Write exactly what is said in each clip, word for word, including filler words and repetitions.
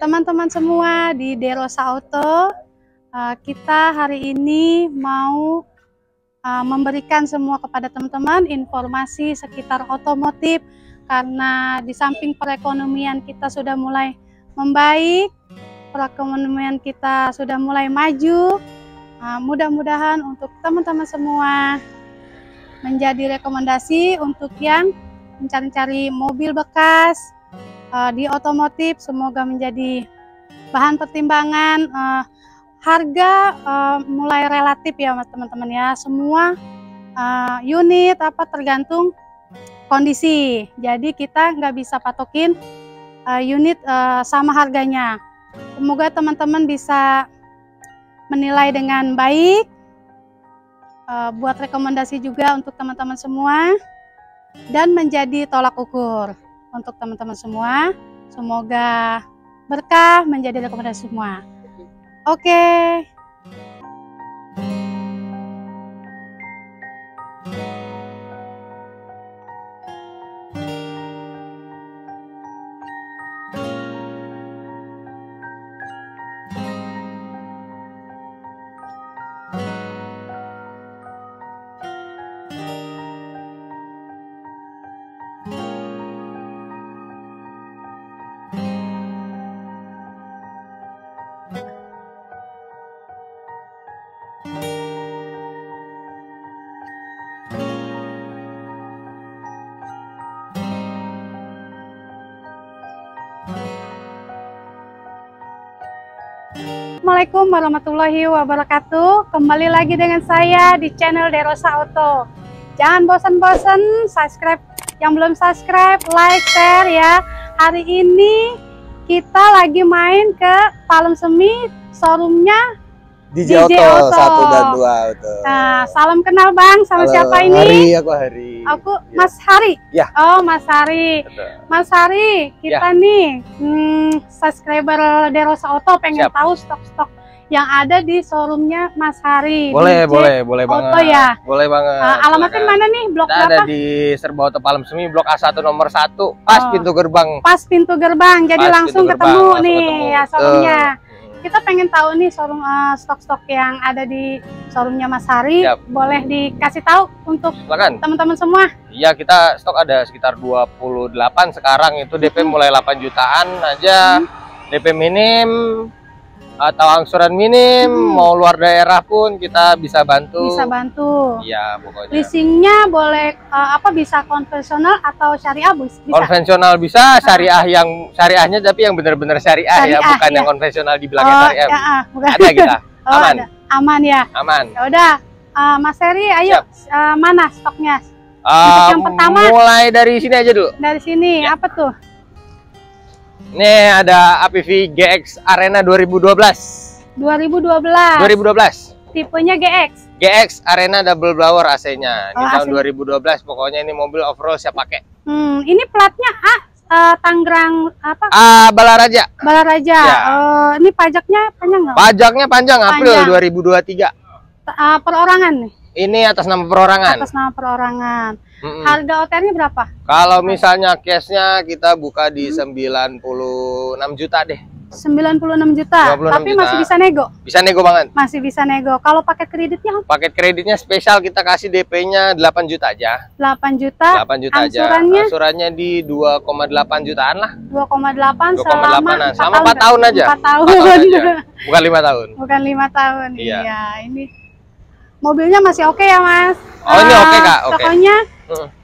teman-teman semua di Derosa Auto. Uh, kita hari ini mau uh, memberikan semua kepada teman-teman informasi sekitar otomotif, karena di samping perekonomian kita sudah mulai membaik, perekonomian kita sudah mulai maju. Uh, mudah-mudahan untuk teman-teman semua menjadi rekomendasi untuk yang mencari-cari mobil bekas uh, di otomotif. Semoga menjadi bahan pertimbangan. uh, harga uh, mulai relatif ya teman-teman ya, semua uh, unit apa tergantung kondisi, jadi kita nggak bisa patokin uh, unit uh, sama harganya. Semoga teman-teman bisa menilai dengan baik. Uh, buat rekomendasi juga untuk teman-teman semua dan menjadi tolak ukur untuk teman-teman semua. Semoga berkah menjadi rekomendasi semua. Oke. Okay. Assalamualaikum warahmatullahi wabarakatuh. Kembali lagi dengan saya di channel Derosa Auto. Jangan bosan-bosan subscribe, yang belum subscribe, like, share ya. Hari ini kita lagi main ke Palem Semi, showroomnya D J, D J Oto, Oto satu dan dua Oto. Nah, salam kenal Bang, sama halo, siapa ini? Hari, aku Hari. Aku ya. Mas Hari. Ya. Oh, Mas Hari. Betul. Mas Hari, kita ya. nih hmm, subscriber Derosa Auto pengen Siap. tahu stok-stok yang ada di showroomnya Mas Hari. Boleh, D J boleh, boleh Auto banget. Ya. Boleh banget. Uh, alamatnya mana nih? Blok kita berapa? Ada di Serba Oto Palem Semi, Blok A satu nomor satu, pas oh. pintu gerbang. Pas pintu gerbang. Jadi pas langsung gerbang, ketemu langsung nih ketemu. ya showroomnya. Uh. Kita pengen tahu nih showroom uh, stok-stok yang ada di showroomnya Mas Hari. Yap. Boleh dikasih tahu untuk teman-teman semua? Iya, kita stok ada sekitar dua puluh delapan sekarang, itu D P mulai delapan jutaan aja. Hmm. D P minim atau angsuran minim, hmm. mau luar daerah pun kita bisa bantu. Bisa bantu. Iya, pokoknya. Leasingnya boleh uh, apa bisa konvensional atau syariah, Bu? Bisa. Konvensional bisa, syariah yang syariahnya tapi yang benar-benar syariah, syariah ya, bukan iya. yang konvensional dibilangnya oh, syariah. Ya, bukan. Ada kita. Aman. Oh, ada. Aman ya. Aman. Ya udah, uh, Mas Heri, ayo uh, mana stoknya? Uh, yang pertama. Mulai dari sini aja dulu. Dari sini, ya. Apa tuh? Nih ada A P V G X Arena dua ribu dua belas. dua ribu dua belas. dua ribu dua belas. Tipenya G X. G X Arena double blower A C-nya. Ini oh, tahun dua ribu dua belas. Pokoknya ini mobil off-road saya pakai. Hmm, ini platnya A uh, Tangerang apa? A Balaraja. Balaraja. Ya. Uh, ini pajaknya panjang nggak? Pajaknya panjang, panjang. April dua ribu dua puluh tiga. Uh, perorangan nih. Ini atas nama perorangan. Atas nama perorangan. Mm-mm. Harga O T R-nya berapa? Kalau misalnya cashnya kita buka di mm. sembilan puluh enam juta deh. sembilan puluh enam juta. Tapi juta. Masih bisa nego. Bisa nego banget. Masih bisa nego. Kalau paket kreditnya? Paket kreditnya spesial, kita kasih D P-nya delapan juta aja. delapan juta. delapan juta angsurannya? Aja. Angsurannya di dua koma delapan jutaan lah. dua koma delapan selama empat, selama empat tahun, tahun aja. empat tahun. empat tahun aja. Bukan lima tahun. Bukan lima tahun. Iya, ya, ini mobilnya masih oke okay ya Mas? Oh ini oke okay, Kak, oke. Okay. Pokoknya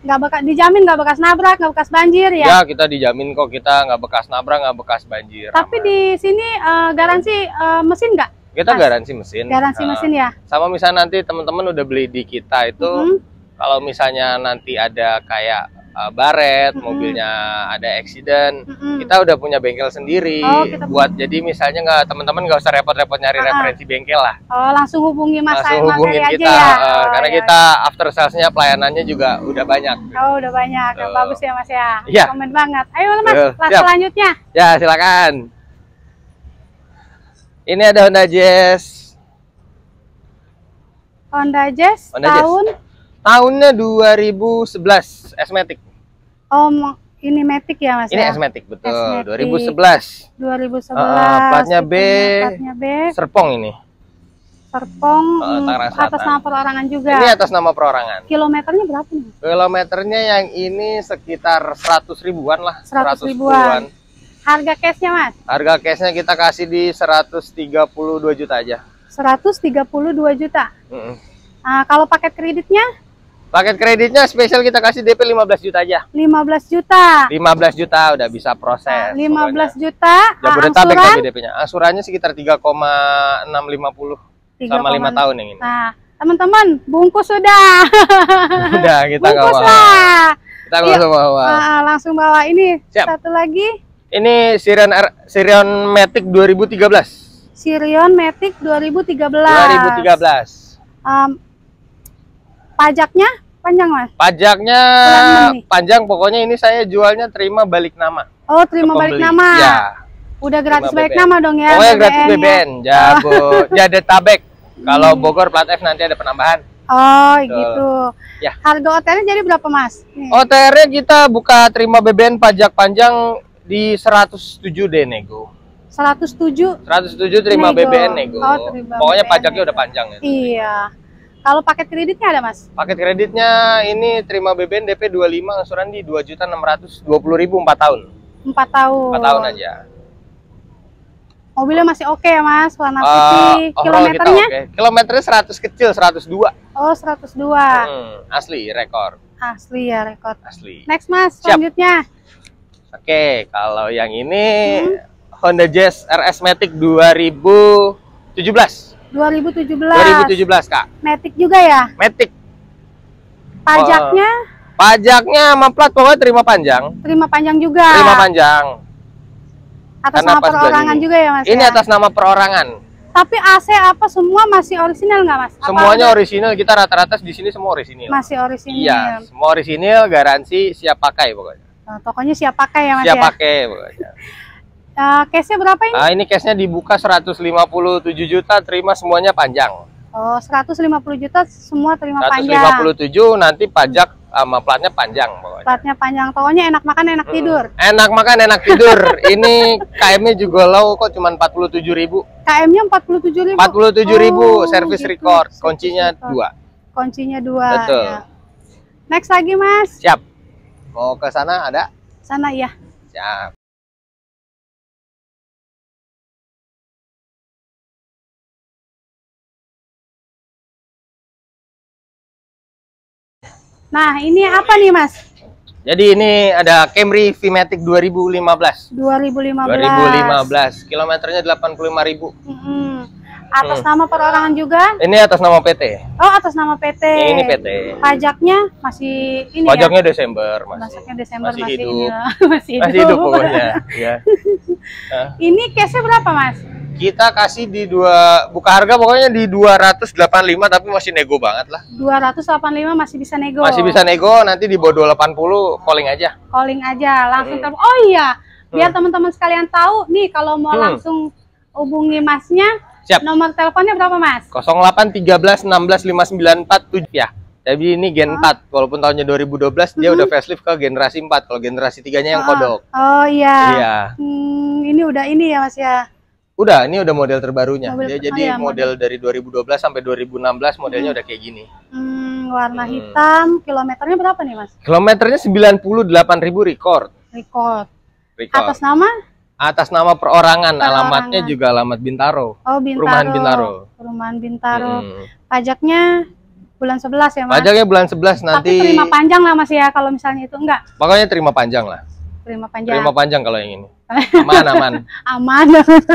nggak bekas, dijamin nggak bekas nabrak, nggak bekas banjir ya? Ya kita dijamin kok, kita nggak bekas nabrak, nggak bekas banjir. Tapi aman. Di sini uh, garansi uh, mesin nggak? Kita Mas? garansi mesin. Garansi uh, mesin ya? Sama misalnya nanti teman-teman udah beli di kita itu, mm-hmm. kalau misalnya nanti ada kayak uh, baret, mm-hmm. mobilnya ada accident, mm-hmm. kita udah punya bengkel sendiri. Oh, buat punya. Jadi misalnya nggak, teman-teman nggak usah repot-repot nyari uh-huh. referensi bengkel lah. Oh, langsung hubungi Mas Langsung hubungin kita, aja ya? uh, oh, karena iya. kita after salesnya pelayanannya juga udah banyak. Oh, udah banyak, uh. bagus ya Mas ya. Yeah. Komen banget. Ayo Mas, uh, lah selanjutnya. Ya silakan. Ini ada Honda Jazz. Honda Jazz tahun. Tahunnya dua ribu sebelas, S-Matic. Oh, Ini Matic ya Mas? Ini ya? S-Matic, betul. S-Matic. dua ribu sebelas. dua ribu sebelas. Uh, platnya B. Platnya B. Serpong ini. Serpong. Uh, Tangerang Selatan. Atas nama perorangan juga. Ini atas nama perorangan. Kilometernya berapa nih? Kilometernya yang ini sekitar seratus ribuan lah. seratus ribuan. Harga cashnya Mas? Harga cashnya kita kasih di seratus tiga puluh dua juta aja. seratus tiga puluh dua juta. Mm-hmm. Nah, kalau paket kreditnya? Paket kreditnya spesial kita kasih D P lima belas juta aja. lima belas juta. lima belas juta udah bisa proses. lima belas juta. Jabodetabek tapi D P-nya. Angsurannya sekitar tiga koma enam lima nol sama lima tahun yang ini. Nah, teman-teman, bungkus sudah. Udah, kita bungkus lah. Kita langsung bawa. Nah, langsung bawa ini. Siap. Satu lagi. Ini Sirion Sirion Matic dua ribu tiga belas. Sirion Matic dua ribu tiga belas. dua ribu tiga belas. Um, pajaknya? Panjang Mas? Pajaknya panjang, pokoknya ini saya jualnya terima balik nama. Oh, terima balik nama. Ya. Udah gratis balik nama dong ya. Oh, ya gratis B B N. Jabo, Jabodetabek. Kalau Bogor plat F nanti ada penambahan. Oh, gitu. Ya. Harga O T R-nya jadi berapa Mas? O T R-nya kita buka terima B B N pajak panjang di seratus tujuh D nego. seratus tujuh. seratus tujuh terima B B N nego. Pokoknya pajaknya udah panjang ya. Iya. Kalau paket kreditnya ada Mas? Paket kreditnya ini terima B B N D P dua puluh lima, angsuran di dua juta enam ratus dua puluh ribu empat tahun. empat tahun. empat tahun aja. Mobilnya masih oke okay ya Mas, warna uh, putih. Kilometernya? Okay. Kilometernya seratus kecil, seratus dua. Oh, seratus dua. Hmm, asli rekor. Asli ya rekor. Asli. Next Mas, siap. Selanjutnya. Oke, okay, kalau yang ini hmm? Honda Jazz R S Matic dua ribu tujuh belas. dua ribu tujuh belas Kak. Matic juga ya? Matic. Pajaknya? Uh, pajaknya sama plat pokoknya terima panjang. Terima panjang juga. Terima panjang. Atas Karena nama perorangan juga ya Mas? Ini ya? Atas nama perorangan. Tapi A C apa semua masih orisinal nggak Mas? Apa semuanya orisinal, kita rata-rata di sini semua orisinal. Masih orisinal. Iya, semua orisinal, garansi, siap pakai pokoknya. Nah, pokoknya siap pakai ya Mas siap ya? Siap pakai pokoknya. Uh, cashnya berapa ini? Uh, ini cashnya dibuka seratus lima puluh tujuh juta, terima semuanya panjang. Oh, seratus lima puluh juta semua terima panjang. seratus lima puluh tujuh nanti pajak sama platnya panjang pokoknya. Platnya panjang, pokoknya enak makan enak hmm. tidur. Enak makan enak tidur. Ini K M-nya juga low kok, cuma empat puluh tujuh ribu. K M-nya empat puluh tujuh ribu. empat puluh tujuh ribu oh, service gitu. Record, kuncinya dua. Kuncinya dua. Betul. Ya. Next lagi, Mas. Siap. Mau ke sana ada? Sana ya. Siap. Nah, ini apa nih, Mas? Jadi ini ada Camry V-Matic dua ribu lima belas. dua ribu lima belas. dua ribu lima belas. Kilometernya delapan puluh lima ribu. Mm-hmm. Atas hmm. nama perorangan juga? Ini atas nama P T. Oh, atas nama P T. Ini P T. Pajaknya masih ini Pajaknya ya? Desember, masih. Pajaknya Desember masih, masih hidup. Ini masih hidup. Masih hidup pokoknya, ya. Nah. Ini cashnya berapa, Mas? Kita kasih di dua buka harga pokoknya di dua ratus delapan puluh lima, tapi masih nego banget lah. dua ratus delapan puluh lima masih bisa nego. Masih bisa nego, nanti di bawah dua ratus delapan puluh calling aja. Calling aja, langsung hmm. Oh iya, biar hmm. teman-teman sekalian tahu nih kalau mau hmm. langsung hubungi Masnya. Siap. Nomor teleponnya berapa, Mas? nol delapan satu tiga satu enam satu lima sembilan empat tujuh ya. Tapi ini gen oh. empat, walaupun tahunnya dua ribu dua belas mm-hmm. dia udah facelift ke generasi empat. Kalau generasi tiga-nya yang oh. kodok. Oh iya. Iya. Hmm, ini udah ini ya, Mas ya. Udah, ini udah model terbarunya. Mobil, dia jadi oh ya, model, model dari dua ribu dua belas sampai dua ribu enam belas modelnya hmm. udah kayak gini. Hmm, warna hmm. hitam. Kilometernya berapa nih, Mas? Kilometernya sembilan puluh delapan ribu record. Record. Record. Atas nama? Atas nama perorangan. perorangan. Alamatnya juga alamat Bintaro. Oh, Bintaro. Perumahan Bintaro. Perumahan Bintaro. Hmm. Pajaknya bulan sebelas ya, Mas? Pajaknya bulan sebelas nanti. Tapi terima panjang lah, Mas ya, kalau misalnya itu enggak. Pokoknya terima panjang lah. Terima panjang. Terima panjang kalau yang ini. Aman, aman. Aman.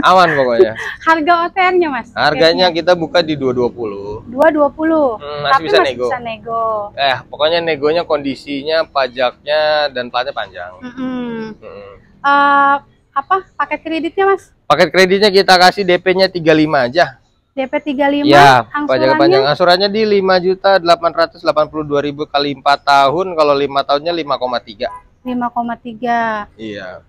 Aman pokoknya. Harga O T R-nya, Mas? Harganya kita buka di dua ratus dua puluh. dua ratus dua puluh. Hmm, masih tapi bisa masih nego. Bisa nego. Eh, pokoknya negonya kondisinya, pajaknya dan platnya panjang. Mm -hmm. hmm. uh, apa paket kreditnya, Mas? Paket kreditnya kita kasih D P-nya tiga puluh lima aja. D P tiga puluh lima. Ya, pajak panjang. Angsurannya di lima juta delapan ratus delapan puluh dua ribu kali empat tahun. Kalau lima tahunnya lima koma tiga. lima koma tiga. Iya.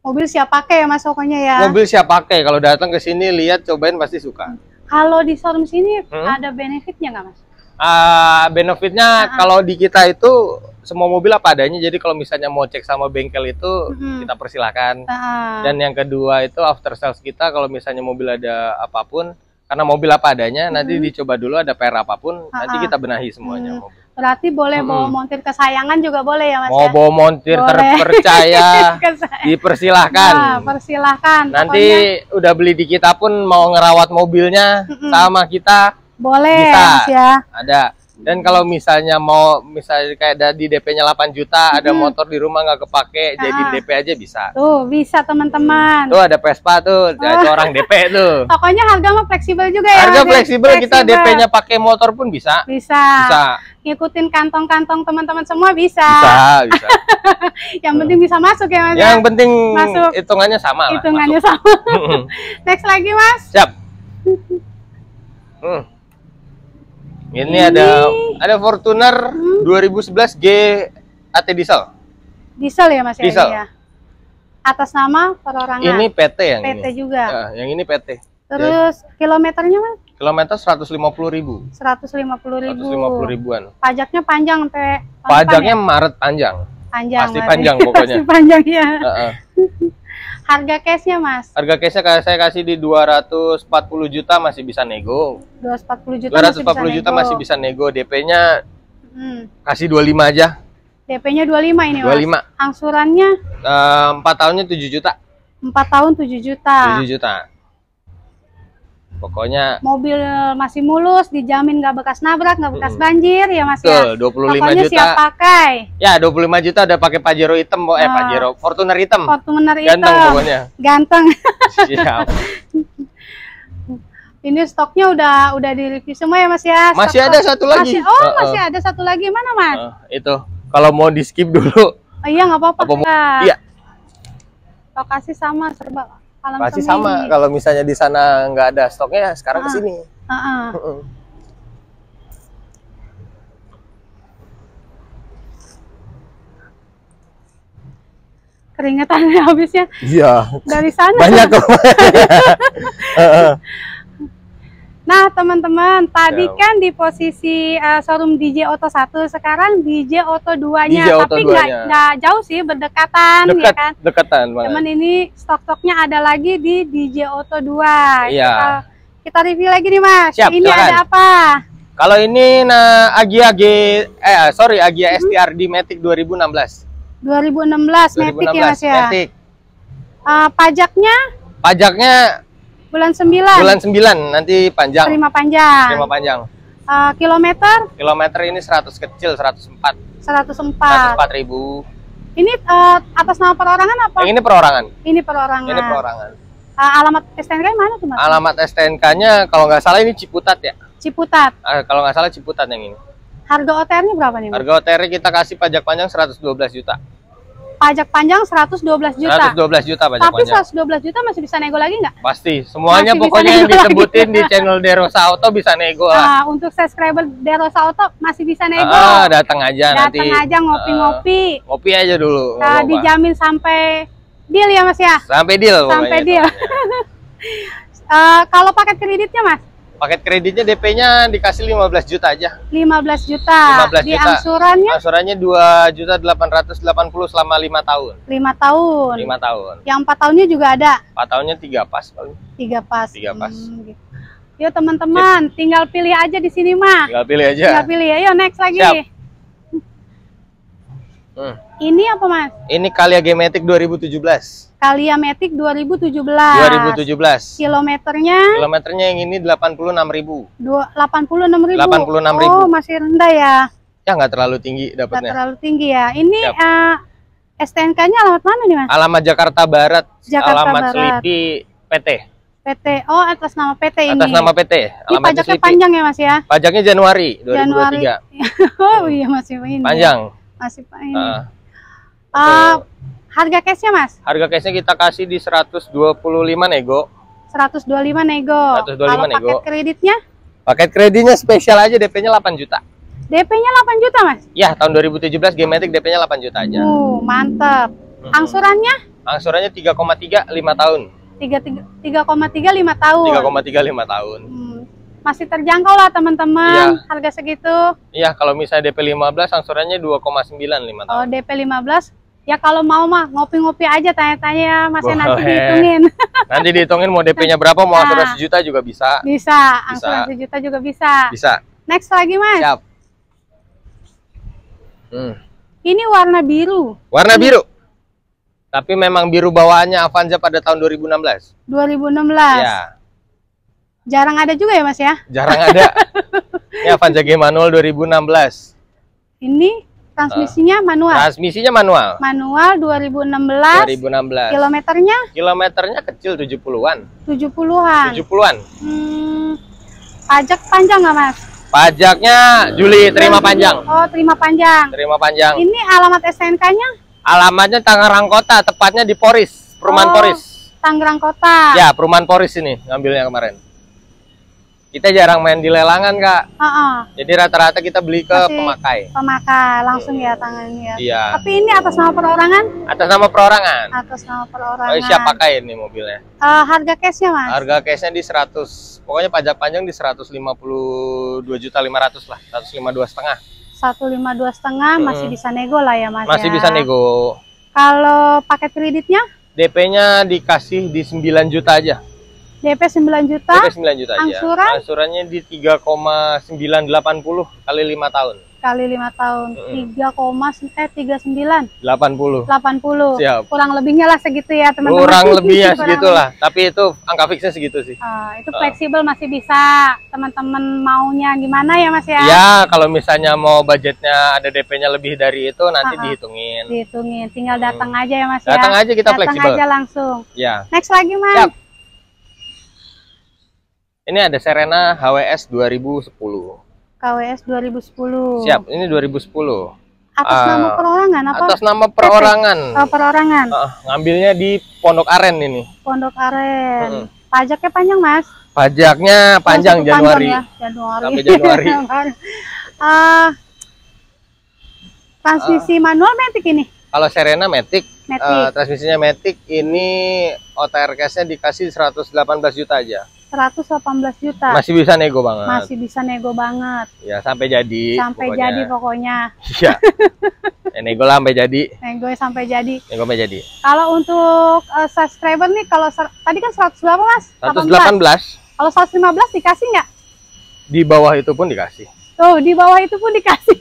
Mobil siap pakai ya, Mas, pokoknya ya. Mobil siap pakai. Kalau datang ke sini lihat, cobain pasti suka. Kalau di showroom sini hmm? ada benefitnya nggak, Mas? Uh, benefitnya uh -huh. kalau di kita itu semua mobil apa adanya. Jadi kalau misalnya mau cek sama bengkel itu mm-hmm. kita persilahkan. Ah. Dan yang kedua itu after sales kita kalau misalnya mobil ada apapun, karena mobil apa adanya, mm-hmm. nanti dicoba dulu ada P R apapun, ah. nanti kita benahi semuanya. Mm. Mobil. Berarti boleh mm-hmm. bawa montir kesayangan juga boleh ya Mas? Mau ya? Bawa montir boleh. Terpercaya, dipersilahkan. Nah, persilahkan. Nanti pokoknya udah beli di kita pun mau ngerawat mobilnya mm-hmm. sama kita, boleh kita. Ya. Ada. Dan kalau misalnya mau misalnya kayak di D P-nya delapan juta, hmm. ada motor di rumah nggak kepake, nah. jadi D P aja bisa. Tuh, bisa teman-teman. Tuh ada Vespa tuh, oh. ada orang D P tuh. Pokoknya harga mah fleksibel juga ya. Harga fleksibel, kita D P-nya pakai motor pun bisa. Bisa. Bisa. Ngikutin kantong-kantong teman-teman semua bisa. Bisa, bisa. Yang hmm. penting bisa masuk ya Mas. Yang penting masuk. Hitungannya sama lah. Hitungannya masuk. Sama. Next lagi Mas. Siap. Hmm. Ini, ini ada ada Fortuner hmm. dua ribu sebelas G A T diesel. Diesel ya Mas diesel. Ya? Atas nama perorangan. Ini P T yang P T ini. juga. Ya, yang ini P T. Terus jadi, kilometernya Mas? Kilometer seratus lima puluh ribu. seratus lima puluh ribu. seratus lima puluh ribuan. Pajaknya panjang sampai pajaknya ya? Maret panjang. Panjang. Pasti Maret. Panjang pokoknya. Pasti panjang ya. Uh -uh. Harga cashnya Mas? Harga cashnya saya kasih di dua ratus empat puluh juta masih bisa nego. dua ratus empat puluh juta, dua ratus empat puluh juta masih bisa nego. D P-nya hmm. kasih dua puluh lima aja. D P-nya dua puluh lima ini dua puluh lima. Mas? Angsurannya? Uh, empat tahunnya tujuh juta. empat tahun tujuh juta. tujuh juta. Pokoknya mobil masih mulus, dijamin nggak bekas nabrak, nggak bekas banjir ya Mas betul, ya. dua puluh lima pokoknya juta. Siap pakai. Ya, dua puluh lima juta udah pakai Pajero hitam, eh uh, Pajero Fortuner hitam. Fortuner hitam. Ganteng pokoknya. Ganteng. Siap. Ini stoknya udah udah di-review semua ya Mas ya. Stok masih ada satu lagi. Masih, oh, uh, uh. masih ada satu lagi. Mana Mas? Uh, itu. Kalau mau di-skip dulu. Oh, iya, nggak apa-apa. Iya. Lokasi sama serba pasti sama. Kalau misalnya di sana nggak ada stoknya, sekarang ah. ke sini. Ah -ah. Keringetannya habisnya. Iya. Dari sana. Banyak tuh. Nah, teman-teman, tadi ya. Kan di posisi uh, showroom D J Oto satu, sekarang D J Oto dua-nya, tapi nggak jauh sih, berdekatan, Dekat, ya kan? Dekatan banget. Cuman ini stok-stoknya ada lagi di D J Oto dua. Iya. Kita, kita review lagi nih, Mas. Siap, ini silakan. Ada apa? Kalau ini nah, Agya G, eh sorry, Agya hmm. S T R D Matic dua ribu enam belas. dua ribu enam belas, dua ribu enam belas Matic ya Mas ya. Matic. Uh, pajaknya? Pajaknya. Bulan sembilan. Bulan sembilan nanti panjang. Terima panjang. Terima panjang. Uh, kilometer? Kilometer ini seratus kecil, seratus empat. seratus empat ribu. Ini uh, atas nama perorangan apa? Yang ini perorangan. Ini perorangan. Ini perorangan. Uh, alamat S T N K mana tuh Mas? Alamat S T N K-nya kalau nggak salah ini Ciputat ya. Ciputat. Uh, kalau nggak salah Ciputat yang ini. Harga O T R-nya berapa nih Mas? Harga O T R kita kasih pajak panjang seratus dua belas juta. Pajak panjang seratus dua belas juta. seratus dua belas juta pajak tapi panjang. Tapi seratus dua belas juta masih bisa nego lagi nggak? Pasti. Semuanya masih pokoknya yang disebutin di channel Derosa Auto bisa nego lah. Nah, untuk subscriber Derosa Auto masih bisa nego. Ah, datang aja datang nanti. Datang aja ngopi-ngopi. Uh, ngopi aja dulu. Nah, dijamin sampai deal ya Mas ya? Sampai deal. Sampai deal. uh, kalau paket kreditnya Mas? Paket kreditnya D P-nya dikasih lima belas juta aja. lima belas juta. lima belas di juta. Angsurannya? Angsurannya dua juta delapan ratus delapan puluh selama lima tahun. lima tahun. lima tahun. Yang empat tahunnya juga ada. empat tahunnya tiga pas paling. tiga pas. tiga pas. Hmm, gitu. Yo teman-teman, tinggal pilih aja di sini mah. Tinggal pilih aja. Tinggal pilih. Ayo next lagi. Siap. Hmm. Ini apa Mas? Ini Calya Matic dua ribu tujuh belas. Calya Matic dua ribu tujuh belas. dua ribu tujuh belas. Kilometernya? Kilometernya yang ini delapan puluh enam ribu. delapan puluh enam ribu. delapan puluh enam ribu. Oh, masih rendah ya. Ya nggak terlalu tinggi dapatnya. Nggak terlalu tinggi ya. Ini uh, S T N K-nya alamat mana nih Mas? Alamat Jakarta Barat. Jakarta alamat Barat. Selipi P T. P T. Oh, atas nama P T ini. Atas nama P T. Ini pajaknya Selipi. Panjang ya Mas ya? Pajaknya Januari dua ribu dua puluh tiga. Januari. Oh iya masih ini. Panjang. Masih panjang. Uh, uh, Harga cashnya Mas? Harga cashnya kita kasih di seratus dua puluh lima nego. seratus dua puluh lima nego. seratus dua puluh lima kalau nego. Paket kreditnya? Paket kreditnya spesial aja D P-nya delapan juta. D P-nya delapan juta Mas? Ya, tahun dua ribu tujuh belas G-Matic D P-nya delapan juta aja. Uh, mantep. Hmm. Angsurannya? Angsurannya tiga koma tiga lima tahun. tiga koma tiga lima tahun. tiga koma tiga lima tahun. Hmm. masih terjangkau lah teman-teman, ya. Harga segitu. Iya, kalau misalnya D P lima belas angsurannya dua koma sembilan lima tahun. Oh, D P lima belas. Ya kalau mau mah ngopi-ngopi aja, tanya-tanya Mas, nanti dihitungin. Nanti dihitungin mau D P-nya berapa, mau nah, angsuran sejuta juga bisa. Bisa, angsuran sejuta juga bisa. Bisa. Next lagi, Mas. Siap. Hmm. Ini warna biru. Warna ini. biru. Tapi memang biru bawaannya Avanza pada tahun dua ribu enam belas. dua ribu enam belas. Ya. Jarang ada juga ya Mas ya? Jarang ada. Ini Avanza G manual dua ribu enam belas. Ini transmisinya manual. Transmisinya manual. Manual dua ribu enam belas. dua ribu enam belas. Kilometernya? Kilometernya kecil tujuh puluhan. tujuh puluhan. tujuh puluhan. Hmm, pajak panjang nggak Mas? Pajaknya Juli terima panjang. Oh, terima panjang. Terima panjang. Ini alamat S T N K-nya? Alamatnya Tangerang Kota, tepatnya di Poris, Perumahan oh, Poris. Tangerang Kota. Ya, Perumahan Poris ini ngambilnya kemarin. Kita jarang main di lelangan, Kak. Uh -uh. Jadi rata-rata kita beli ke Masih pemakai. Pemakai, langsung hmm. ya tangannya. Iya. Tapi ini atas nama perorangan? Atas nama perorangan. Atas nama perorangan. Oh, siap pakai ini mobilnya. Uh, harga cashnya, Mas? Harga cashnya di seratus. Pokoknya pajak panjang di seratus lima puluh dua juta lima ratus lah. seratus lima puluh dua setengah. seratus lima puluh dua setengah masih hmm. bisa nego lah ya, Mas. Masih ya? Bisa nego. Kalau paket kreditnya? D P-nya dikasih di sembilan juta aja. D P sembilan juta. D P sembilan juta aja. Angsuran? Angsurannya di tiga koma sembilan delapan nol kali lima tahun. Kali lima tahun. tiga koma sembilan delapan nol. delapan puluh. Siap. Kurang lebihnya lah segitu ya, teman-teman. Kurang lebihnya segitulah. Tapi itu angka fixnya segitu sih. Uh, itu uh. fleksibel masih bisa teman-teman maunya gimana ya, Mas ya? Ya, kalau misalnya mau budgetnya ada D P-nya lebih dari itu nanti uh -huh. dihitungin. Dihitungin. Tinggal datang hmm. aja ya, Mas datang ya. Datang aja kita datang fleksibel. Datang aja langsung. Ya. Next lagi, Mas. Siap. Ini ada Serena H W S dua ribu sepuluh. H W S dua ribu sepuluh. Siap, ini dua ribu sepuluh. Atas uh, nama perorangan apa? Atas nama perorangan. Oh, perorangan. Uh, ngambilnya di Pondok Aren ini. Pondok Aren. Hmm. Pajaknya panjang, Mas? Pajaknya panjang, Mas, Januari. Ya? Januari. Sampai Januari. uh, transmisi uh, manual matic ini? Kalau Serena matic, matic. Uh, transmisinya matic, ini O T R cash-nya dikasih seratus delapan belas juta aja. seratus delapan belas juta. Masih bisa nego banget. Masih bisa nego banget. Ya, sampai jadi. Sampai pokoknya. jadi pokoknya. Iya. Ya, nego lah sampai jadi. Nego sampai jadi. Nego sampai jadi. Kalau untuk uh, subscriber nih, kalau tadi kan seratus berapa, Mas? seratus delapan belas. Kalau seratus lima belas dikasih nggak? Di bawah itu pun dikasih. Tuh, di bawah itu pun dikasih.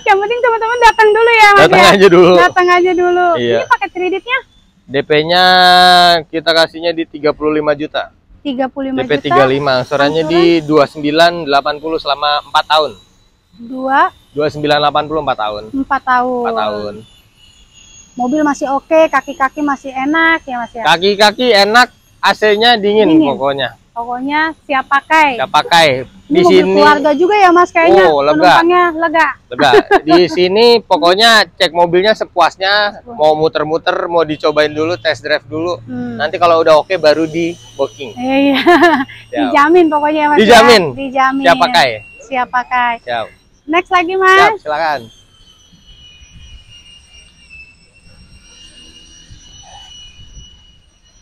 Yang penting teman-teman datang dulu ya, Mas. Datang ya. aja dulu. Datang aja dulu. Iya. Ini paket kreditnya? D P-nya kita kasihnya di tiga puluh lima juta. tiga puluh lima D P juta. tiga puluh lima, angsurannya di dua puluh sembilan delapan nol selama empat tahun. dua puluh sembilan delapan nol empat tahun. empat tahun. empat tahun. Mobil masih oke, kaki-kaki masih enak ya, Mas ya. Kaki-kaki enak, A C-nya dingin, dingin pokoknya. Pokoknya siap pakai. Siap pakai. Di mobil sini keluarga juga ya, Mas, kayaknya. Oh, lega. lega. Lega. Di sini pokoknya cek mobilnya sepuasnya, mau muter-muter, mau dicobain dulu, test drive dulu. Hmm. Nanti kalau udah oke baru di booking. Iya. Dijamin pokoknya, Mas. Dijamin. Ya. Dijamin. Siap pakai. Siap pakai. Siap. Next lagi, Mas. Siap, silakan.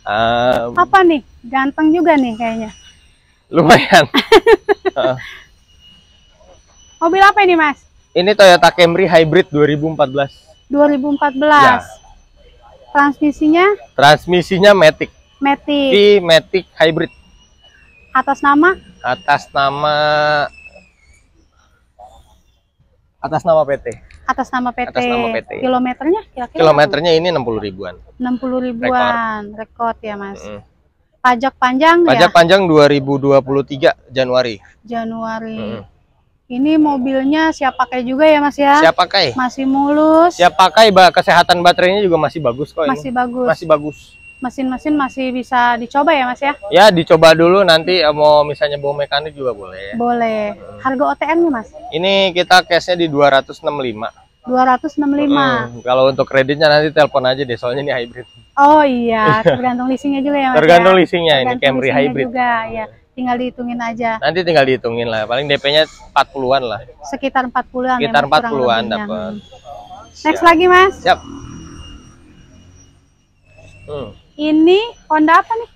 Um, Apa nih? Ganteng juga nih kayaknya. Lumayan. uh. Mobil apa ini, Mas? Ini Toyota Camry Hybrid dua ribu empat belas. dua ribu empat belas. Ya. Transmisinya? Transmisinya Matic. Matic. Di Matic Hybrid. Atas nama? Atas nama. Atas nama P T. Atas nama P T. Atas nama P T. Kilometernya? Kira-kira kilometernya ini enam puluh ribuan. enam puluh ribuan. Rekor ya, Mas. Mm. Pajak panjang Pajak ya? panjang dua ribu dua puluh tiga Januari. Januari. Hmm. Ini mobilnya siap pakai juga ya, Mas ya? Siap pakai. Masih mulus. Siap pakai, kesehatan baterainya juga masih bagus kok. Masih ini. bagus. Masih bagus. Mesin-mesin masih bisa dicoba ya, Mas ya? Ya, dicoba dulu, nanti mau misalnya bawa mekanik juga boleh. Boleh. Hmm. Harga O T N-nya, Mas? Ini kita cashnya di dua ratus enam puluh lima. dua ratus enam puluh lima. Hmm, kalau untuk kreditnya nanti telepon aja deh, soalnya ini hybrid. Oh iya, tergantung leasingnya juga ya, Mas. Tergantung ya? leasingnya ini Camry hybrid. Juga ya, tinggal dihitungin aja. Nanti tinggal dihitungin lah, paling D P-nya empat puluhan lah. Sekitar empat puluhan. Sekitar ya, empat puluhan dapat. Next Siap. lagi, Mas. Siap. Hmm. Ini Honda apa nih?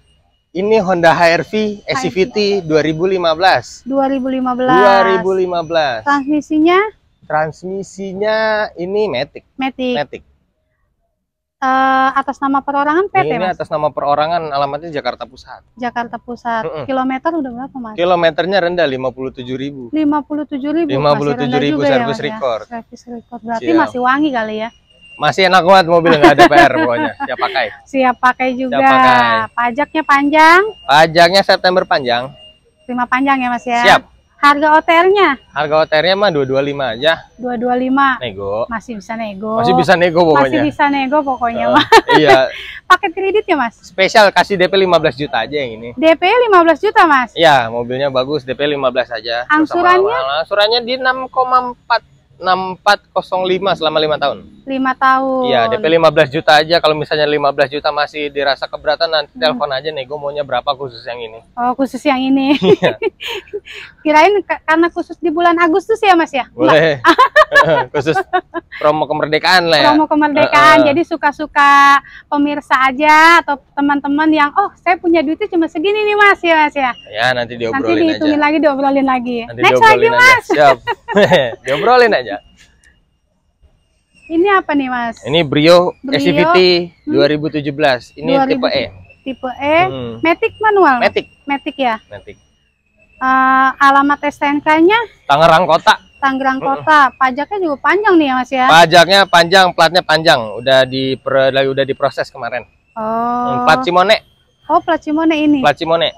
Ini Honda H R V S C V T dua ribu lima belas. dua ribu lima belas. dua ribu lima belas. Transmisinya? Transmisinya ini Matic. Matic. Matic. Uh, atas nama perorangan P T, ini Mas? Atas nama perorangan, alamatnya Jakarta Pusat. Jakarta Pusat. Mm-mm. Kilometer udah berapa, Mas? Kilometernya rendah, lima puluh tujuh ribu. lima puluh tujuh ribu. lima puluh tujuh ribu service ya, record. Ya, service record. Berarti siap. Masih wangi kali ya. Masih enak banget mobil, nggak ada P R pokoknya. Siap pakai. Siap pakai juga. Siap pakai. Pajaknya panjang. Pajaknya September panjang. Terima panjang ya, Mas ya. Siap. Harga O T R-nya? Harga O T R-nya mah dua dua lima aja. dua dua lima. Nego. Masih bisa nego. Masih bisa nego pokoknya. Masih bisa nego pokoknya, uh, Mas. Iya. Paket kredit ya, Mas? Spesial, kasih D P lima belas juta aja yang ini. D P lima belas juta, Mas? Iya, mobilnya bagus, D P lima belas aja. Angsurannya? Angsurannya di enam koma empat enam empat nol lima selama lima tahun. lima tahun. Iya, D P lima belas juta aja. Kalau misalnya lima belas juta masih dirasa keberatan, nanti hmm. telepon aja nego maunya berapa khusus yang ini. Oh, khusus yang ini. Kirain karena khusus di bulan Agustus ya, Mas ya? Boleh. Khusus promo kemerdekaan lah ya. Promo kemerdekaan. Uh -uh. Jadi suka-suka pemirsa aja atau teman-teman yang oh, saya punya duitnya cuma segini nih, Mas ya, Mas ya. Ya, nanti diobrolin aja. Nanti dihitungin aja. lagi, diobrolin lagi. Nanti Next diobrolin lagi, aja. Mas. Siap. Diobrolin aja. Ini apa nih, Mas? Ini Brio, Brio. S C V T dua ribu tujuh belas. Ini dua ribu tipe E. Tipe E, hmm. Matic manual. Matic. Matic ya. Matic. Uh, alamat S T N K-nya? Tangerang Kota. Tangerang Kota. Mm-mm. Pajaknya juga panjang nih ya, Mas ya? Pajaknya panjang, platnya panjang. Udah di udah diproses kemarin. Oh. Plat Cimone. Oh, plat Cimone ini. Plat Cimone.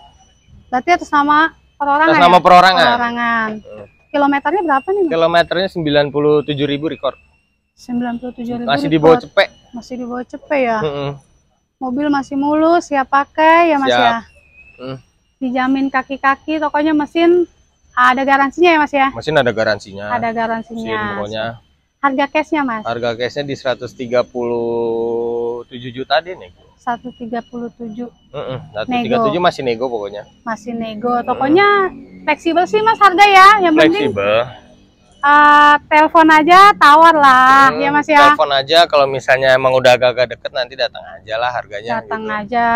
Berarti atas nama perorangan. Atas nama ya? perorangan. perorangan. Mm. Kilometernya berapa nih, Mas? Kilometernya sembilan puluh tujuh ribu record. sembilan puluh tujuh ribu. Masih di bawah cepet. Masih di bawah cepet ya. Mm -hmm. Mobil masih mulus, siap pakai ya, Mas siap. ya. Mm. Dijamin kaki-kaki, tokonya mesin ada garansinya ya, Mas ya. Mesin ada garansinya. Ada garansinya. Mesin, pokoknya. Harga cashnya, Mas? Harga cashnya di seratus tiga puluh tujuh juta deh nego. seratus tiga puluh tujuh. Heeh, seratus tiga puluh tujuh masih nego pokoknya. Masih nego. Tokonya mm. fleksibel sih, Mas, harga ya. Yang penting fleksibel. Uh, telepon aja, tawar lah hmm, ya, Mas ya. Telepon aja, kalau misalnya emang udah agak-agak deket nanti datang aja lah harganya. Datang gitu. aja,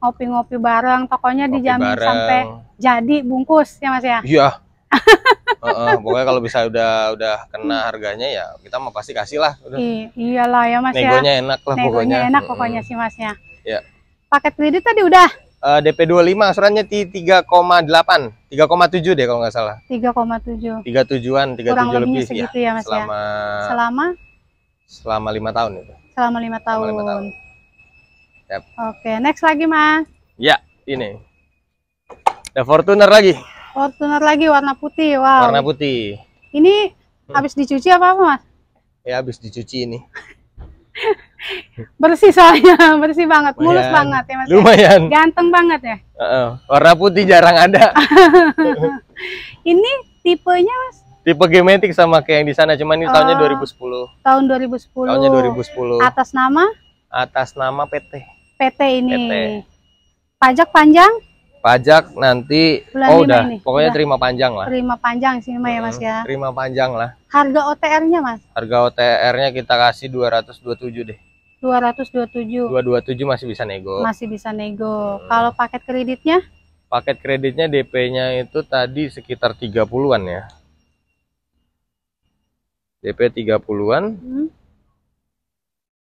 ngopi-ngopi hmm. bareng, tokonya dijamin sampai jadi bungkus ya, Mas ya. Iya. uh -uh, pokoknya kalau bisa udah udah kena harganya ya kita mau pasti kasih lah. I iyalah ya, Mas ya. Negonya enak lah Negonya pokoknya. enak hmm. pokoknya sih, Masnya. Ya. Paket kredit tadi udah. Uh, D P dua puluh lima, asuransinya tiga koma delapan, tiga koma tujuh deh kalau nggak salah. tiga koma tujuh. tiga tujuan, tiga tujuh lebih ya. ya Mas selama ya. Selama selama lima tahun itu. Selama lima tahun. Selama lima tahun. Yep. Oke, next lagi, Mas. Ya, ini. Ada Fortuner lagi. Fortuner lagi warna putih. Wow. Warna putih. Ini hmm. habis dicuci apa apa, Mas? Ya, habis dicuci ini. Bersih soalnya, bersih banget, lumayan, mulus banget ya, Mas. Lumayan. Ganteng banget ya. Uh -uh. Warna putih jarang ada. Ini tipenya, Mas? Tipe G-Matic sama kayak yang di sana, cuman ini uh, tahunnya dua ribu sepuluh. Tahun dua ribu sepuluh. Tahunnya dua ribu sepuluh. Atas nama? Atas nama P T. P T ini. P T. Pajak panjang? Pajak nanti Bulan oh udah, ini. pokoknya udah. terima panjang lah. Terima panjang sih hmm, ya, Mas ya. Terima panjang lah. Harga O T R-nya, Mas? Harga O T R-nya kita kasih dua ratus dua puluh tujuh deh. dua ratus dua puluh tujuh. dua ratus dua puluh tujuh masih bisa nego. Masih bisa nego. Hmm. Kalau paket kreditnya? Paket kreditnya D P-nya itu tadi sekitar tiga puluhan ya. D P tiga puluhan. Hmm.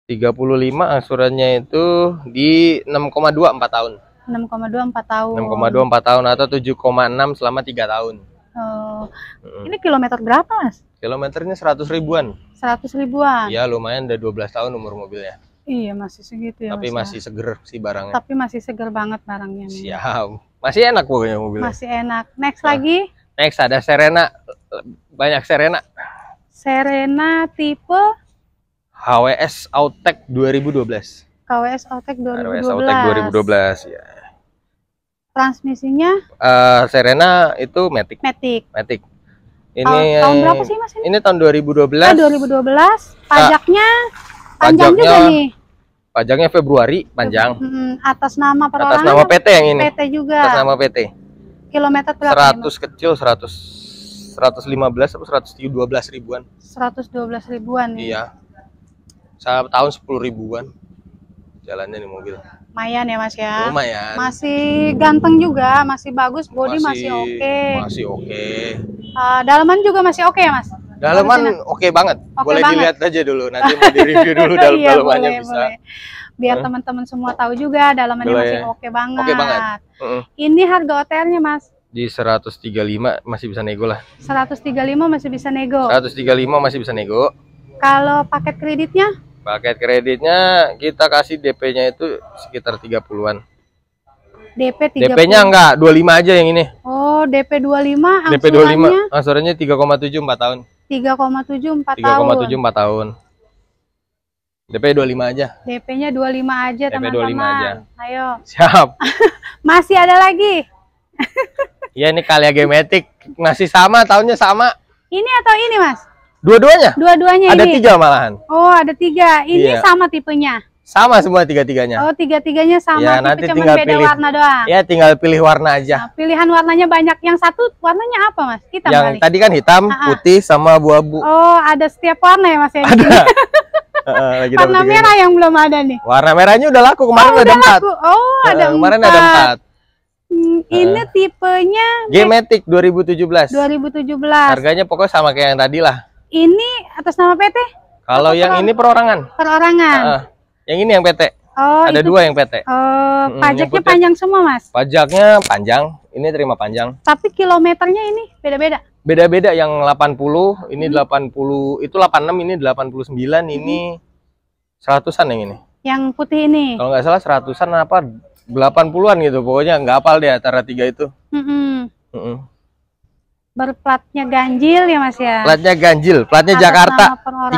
tiga puluh lima asuransinya itu di enam koma dua empat tahun. enam koma dua empat tahun. enam koma dua empat tahun atau tujuh koma enam selama tiga tahun. Oh. Hmm. Ini kilometer berapa, Mas? Kilometernya seratus ribuan. seratus ribuan. Iya, lumayan, udah dua belas tahun umur mobilnya. Iya, masih segitu ya. Tapi Mas, masih ya. seger sih barangnya. Tapi masih seger banget barangnya. Siap. Masih enak pokoknya mobilnya. Masih enak. Next nah. lagi. Next ada Serena. Banyak Serena. Serena tipe H W S Outback dua ribu dua belas. H W S Outback dua ribu dua belas. H W S Outback dua ribu dua belas ya. Transmisinya? Uh, Serena itu Matic. Matic. Matic. Ini tahun berapa sih, Mas? Ini, ini tahun dua ribu dua belas. Ah, dua ribu dua belas. Pajaknya nah, panjang pajaknya, juga nih. Pajaknya Februari panjang. Hmm, atas nama perorangan. Atas nama P T yang ini. P T juga. Atas nama P T. Kilometer berapa? seratus kecil, seratus, seratus lima belas atau seratus dua belas ribuan. seratus dua belas ribuan. Iya. Tahun sepuluh ribuan. jalannya nih mobil. Lumayan ya Mas ya. Lumayan. Masih ganteng juga, masih bagus, bodi masih oke. Masih oke. Okay. Okay. Uh, dalaman juga masih oke okay ya Mas. Dalaman oke okay banget. Okay boleh banget. Dilihat aja dulu, nanti mau direview dulu dalam-dalamannya iya, bisa. Boleh. Biar hmm. teman-teman semua tahu juga dalamannya masih oke okay banget. Oke okay banget. Uh-uh. Ini harga O T R-nya Mas? Di seratus tiga puluh lima masih bisa nego lah. seratus tiga puluh lima masih bisa nego. seratus tiga puluh lima masih bisa nego. Kalau paket kreditnya? Paket kreditnya kita kasih D P-nya itu sekitar tiga puluhan. D P tiga puluh. D P-nya enggak, dua puluh lima aja yang ini. Oh, D P dua puluh lima, angsurannya? D P dua puluh lima, angsurannya tiga koma tujuh empat tahun. tiga koma tujuh empat tahun. tiga koma tujuh empat tahun. D P dua puluh lima aja. D P-nya dua puluh lima aja, teman-teman. Ayo. Siap. Masih ada lagi. Iya, ini Calya Gematic masih sama, tahunnya sama. Ini atau ini, Mas? Dua-duanya? Dua-duanya ini. Ada tiga malahan. Oh, ada tiga. Ini iya. Sama tipenya? Sama semua tiga-tiganya. Oh, tiga-tiganya sama. Ya, nanti cuma beda pilih warna doang. Ya, tinggal pilih warna aja. Nah, pilihan warnanya banyak. Yang satu warnanya apa, Mas? Hitam yang kali. Tadi kan hitam, uh-huh. putih, sama abu-abu. Oh, ada setiap warna ya, Mas? Ya, ada. Uh, warna merah ini. Yang belum ada nih. Warna merahnya udah laku kemarin. Oh, ada empat. Oh, ada uh, kemarin empat. Ada empat. Hmm, ini uh, tipenya Gematic dua ribu tujuh belas. dua ribu tujuh belas. Harganya pokoknya sama kayak yang tadi lah. Ini atas nama P T? Kalau yang peror ini perorangan. Perorangan. Uh, yang ini yang P T. Oh, ada itu dua yang P T. Uh, hmm, pajaknya panjang semua, Mas? Pajaknya panjang. Ini terima panjang. Tapi kilometernya ini beda-beda. Beda-beda yang delapan puluh, ini hmm. delapan puluh, itu delapan puluh enam, ini delapan puluh sembilan, hmm. ini seratusan yang ini. Yang putih ini. Kalau nggak salah seratusan apa delapan puluhan gitu, pokoknya nggak hafal deh antara tiga itu. Hmm. Hmm. Berplatnya ganjil ya Mas ya? Platnya ganjil, platnya atas Jakarta.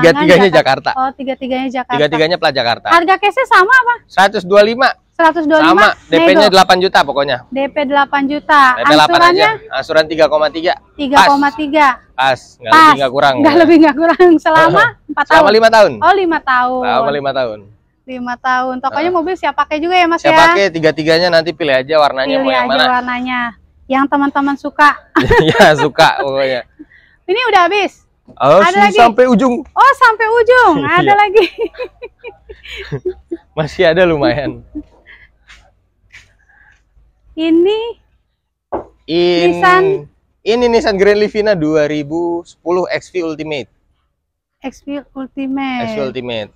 Tiga-tiganya Jakarta. Jakarta. Oh, tiga-tiganya Jakarta. Tiga-tiganya plat Jakarta. Harga case-nya sama apa? seratus dua puluh lima. seratus dua puluh lima sama, D P-nya delapan juta pokoknya. D P delapan juta. D P angsurannya? Angsuran tiga koma tiga. tiga koma tiga. Pas, enggak lebih enggak kurang. Enggak lebih enggak kurang selama empat tahun. Selama lima tahun. Oh, lima tahun. Selama lima tahun. lima tahun. Tokonya mobil siap pakai juga ya, Mas ya? Siap pakai, tiga-tiganya nanti pilih aja warnanya mau yang mana. Pilih aja warnanya yang teman-teman suka. Ya, suka pokoknya. Ini udah habis. Oh, ada lagi sampai ujung. Oh, sampai ujung. Ada lagi. Masih ada lumayan. Ini In, Nissan ini Nissan Grand Livina dua ribu sepuluh X V Ultimate. X V Ultimate. X V Ultimate.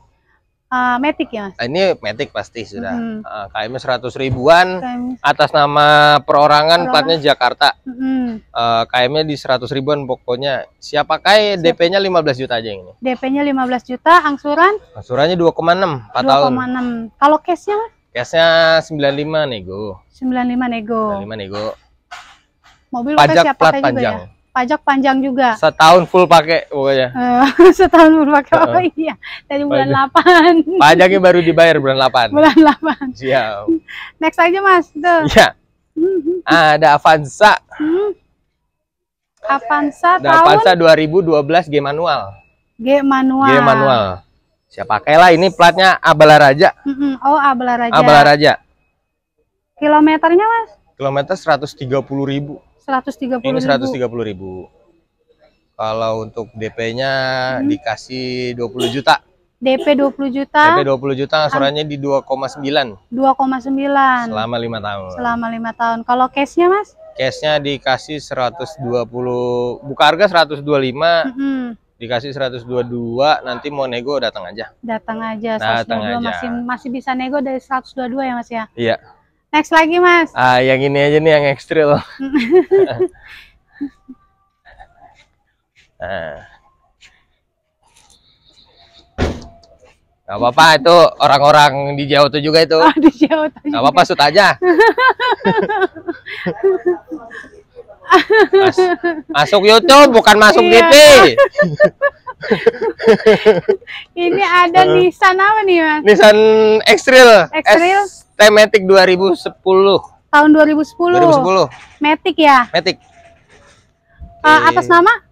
Uh, Matic ya Mas? Ini Matic pasti sudah. Mm. Uh, K M seratus ribuan. K M. Atas nama perorangan, perorangan. Platnya Jakarta. Mm. Uh, K M-nya di seratus ribuan pokoknya. Siap pakai, D P-nya lima belas juta aja yang ini. D P-nya lima belas juta, angsuran? Angsurannya dua koma enam, empat tahun. dua koma enam. Kalau cash-nya? Casnya sembilan puluh lima nego. sembilan puluh lima nego. sembilan puluh lima nego. Mobil pajak plat panjang. Ya? Pajak panjang juga. Setahun full pakai pokoknya. Uh, setahun full pakai. Uh, oh iya. Dari bulan pajak. delapan. Pajaknya baru dibayar bulan delapan. Bulan delapan. Siap. Next aja Mas. Tuh. Iya. Ada Avanza. Hmm. Avanza tahun Avanza dua ribu dua belas G manual. G manual. G manual. Siap pakailah, ini platnya Abalaraja. Oh, Abalaraja. Abalaraja. Kilometernya Mas? Kilometer seratus tiga puluh ribu. seratus tiga puluh ribu. Ini seratus tiga puluh ribu. Kalau untuk D P-nya hmm. dikasih dua puluh juta. D P dua puluh juta. D P dua puluh juta, angsurannya di dua koma sembilan. dua koma sembilan. Selama lima tahun. Selama lima tahun. Kalau cash-nya Mas? Cash-nya dikasih seratus dua puluh. Buka harga seratus dua puluh lima. Hmm. Dikasih seratus dua puluh dua, nanti mau nego datang aja. Datang aja, datang aja. Masih masih bisa nego dari seratus dua puluh dua ya Mas ya? Iya. Next lagi Mas. Ah, yang ini aja nih yang X-Trail. Nah. Gak apa-apa, itu orang-orang di D J Oto juga itu. Oh, D J Oto. Gak apa-apa, shoot aja. Mas, masuk YouTube bukan masuk iya. T V. Ini ada Nissan apa nih Mas? Nissan X-Trail. X-Trail Matic dua ribu sepuluh. Tahun dua ribu sepuluh. dua ribu sepuluh. Matic ya? Matic. Uh, atas nama?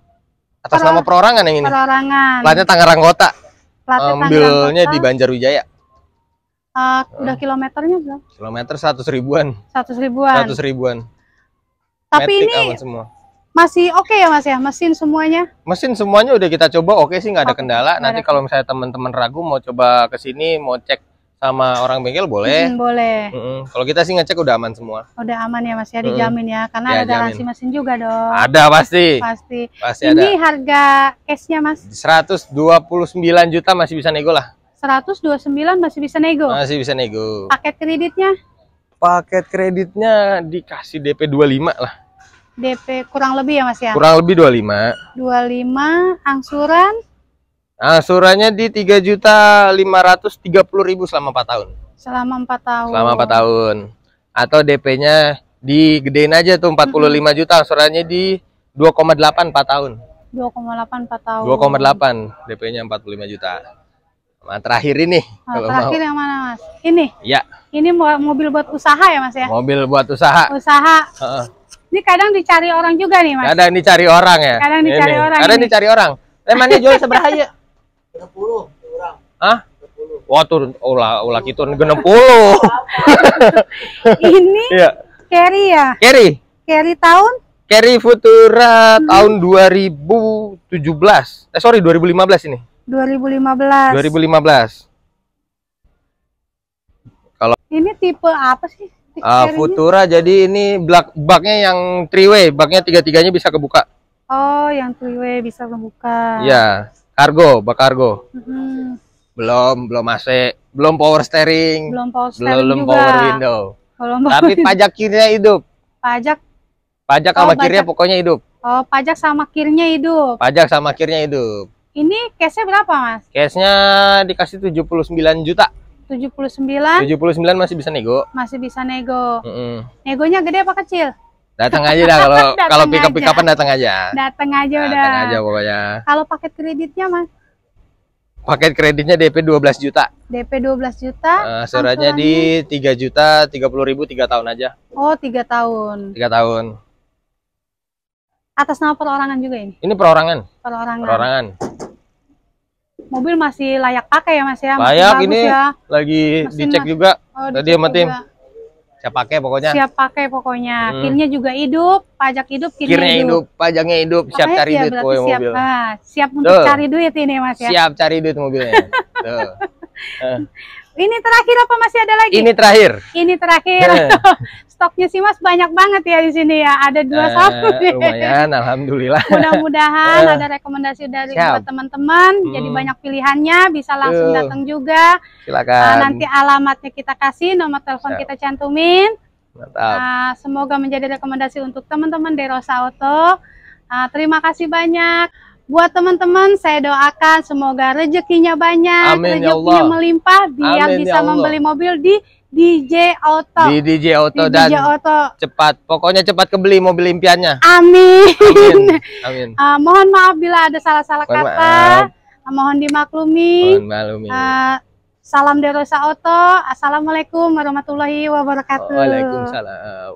Atas Peror nama perorangan yang ini. Perorangan. Platnya Tangerang Kota. Platnya ambilnya di Banjarwijaya. Uh, udah kilometernya belum? Kilometer seratus ribuan. seratus ribuan. seratus ribuan. Tapi ini semua. Masih oke okay ya Mas ya, mesin semuanya? Mesin semuanya udah kita coba, oke okay sih, nggak ada okay, kendala. Nanti ada. Kalau misalnya teman-teman ragu mau coba kesini, mau cek sama orang bengkel boleh. Hmm, boleh. Mm-mm. Kalau kita sih ngecek udah aman semua. Udah aman ya Mas ya, dijamin mm-mm. ya, karena ya, ada garansi mesin juga dong. Ada pasti. Pasti. Pasti ini ada. Ini harga cashnya Mas? seratus dua puluh sembilan juta masih bisa nego lah. seratus dua puluh sembilan masih bisa nego. Masih bisa nego. Paket kreditnya? Paket kreditnya dikasih D P dua puluh lima lah. D P kurang lebih ya Mas ya? Kurang lebih dua puluh lima. dua puluh lima, angsuran? Angsurannya di tiga juta lima ratus tiga puluh ribu selama empat tahun. Selama empat tahun. Selama empat tahun. Atau D P-nya digedein aja tuh empat puluh lima juta, angsurannya di dua koma delapan empat tahun. dua koma delapan empat tahun. dua koma delapan D P-nya empat puluh lima juta. Nah, terakhir ini nah, kalau terakhir mau. Yang mana Mas? Ini? Ya. Ini mobil buat usaha ya Mas ya? Mobil buat usaha. Usaha. Uh-uh. Ini kadang dicari orang juga nih Mas. Kadang dicari orang ya. Kadang dicari ini. orang. Kadang ini. dicari orang. Temannya jual seberapa ya? enam puluh kurang. Hah? enam puluh. Wah turun ulah ulah gitu enam puluh. Ini iya. Carry ya? Carry. Carry tahun? Carry Futura hmm. tahun dua ribu tujuh belas. Eh sorry dua ribu lima belas ini. dua ribu lima belas. dua ribu lima belas. Kalau ini tipe apa sih? Uh, Futura jadi ini bak baknya yang three way, baknya tiga-tiganya bisa kebuka. Oh, yang three way bisa kebuka. Iya, kargo, bak kargo. Mm-hmm. Belum, belum A C, belum power steering, belum power, steering belum juga. power window. Belum Tapi power... pajak kirinya hidup. Pajak. Pajak oh, sama pajak. kirinya pokoknya hidup. Oh, pajak sama kirinya hidup. Pajak sama kirinya hidup. Ini cashnya berapa, Mas? Cashnya dikasih tujuh puluh sembilan juta. tujuh puluh sembilan. tujuh puluh sembilan masih bisa nego. Masih bisa nego. Mm-mm. Negonya gede apa kecil? Datang aja dah kalau kalau pikap-pikapan datang aja. Datang aja udah. Datang aja pokoknya. Kalau paket kreditnya Mas? Paket kreditnya D P dua belas juta. D P dua belas juta. Uh, Angsurannya di tiga juta tiga puluh ribu tiga tahun aja. Oh, tiga tahun. tiga tahun. Atas nama perorangan juga ini? Ini perorangan. Perorangan. Perorangan. Mobil masih layak pakai ya Mas ya? Masih layak ini ya. Lagi mesin dicek mas... juga oh, tadi sama tim. Siap pakai pokoknya. Siap pakai pokoknya. Hmm. Kirnya juga hidup, pajak hidup, kirnya, kirnya hidup. hidup, pajaknya hidup, siap Apanya cari ya, duit siap, mobil. Nah, siap untuk Tuh. cari duit ini Mas ya. Siap cari duit mobilnya. Tuh. Uh. Ini terakhir apa masih ada lagi? Ini terakhir. Ini terakhir. Stoknya sih Mas banyak banget ya di sini ya. Ada dua eh, satu. Lumayan, alhamdulillah. Mudah-mudahan eh. ada rekomendasi dari teman-teman. Hmm. Jadi banyak pilihannya, bisa langsung uh. datang juga. Silakan. Uh, nanti alamatnya kita kasih, nomor telepon Siap. kita cantumin. Uh, semoga menjadi rekomendasi untuk teman-teman Derosa Auto. Uh, terima kasih banyak. Buat teman-teman, saya doakan semoga rezekinya banyak, Amin, rezekinya ya melimpah, biar Amin, bisa ya membeli mobil di D J Oto. Di D J Oto di dan D J Oto. cepat, pokoknya cepat kebeli mobil impiannya. Amin. Amin. Amin. Uh, mohon maaf bila ada salah-salah kata, uh, mohon dimaklumi. Mohon maklumi. Uh, salam Derosa Auto, assalamualaikum warahmatullahi wabarakatuh. Waalaikumsalam.